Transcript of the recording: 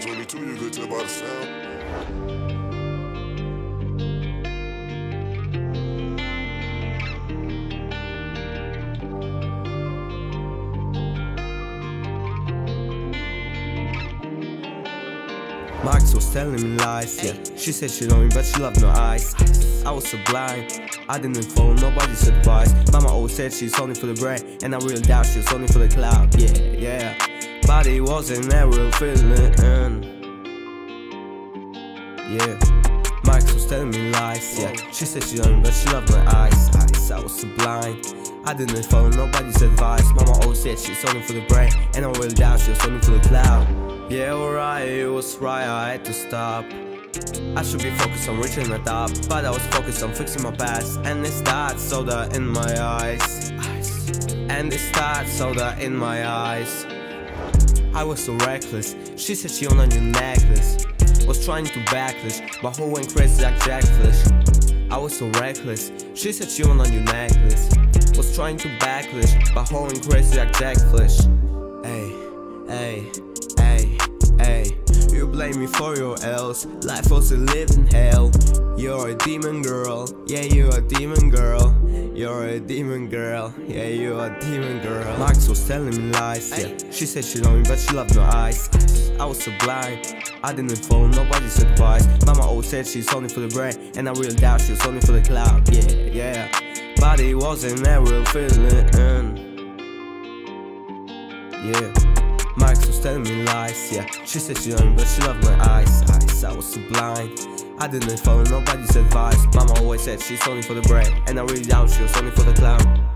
that 22, you could tell by the sound. Max was telling me lies, yeah. She said she loved me, but she loved no eyes. I was so blind, I didn't follow nobody's advice. Mama always said she's only for the brain, and I really doubt she's only for the clout, yeah, yeah. But it wasn't a real feeling, yeah. Max was telling me lies, yeah. She said she loved me, but she loved my eyes. I was so blind, I didn't follow nobody's advice. Mama always said she's only for the brain, and I really doubt she's only for the clout. Yeah, alright, it was right, I had to stop. I should be focused on reaching the top, but I was focused on fixing my past. And they start soda in my eyes. And they start soda in my eyes. I was so reckless, she said she owned a new necklace. Was trying to backlash, but who went crazy like Jack Flash? I was so reckless, she said she owned a new necklace. Was trying to backlash, but who went crazy like Jack Flash? Ayy. Hey, you blame me for your L's. Life was a living hell. You're a demon girl. Yeah, you're a demon girl. You're a demon girl. Yeah, you're a demon girl. Max was telling me lies, yeah. She said she loved me, but she loved no eyes. I was so blind, I didn't follow nobody's advice. Mama always said she's only for the brain, and I really doubt she's only for the clout. Yeah, yeah. But it wasn't a real feeling. Yeah. Max was telling me lies, yeah. She said she loved me, but she loved my eyes. I was so blind, I didn't follow nobody's advice. Mama always said she's only for the brain, and I really doubt she was only for the clown.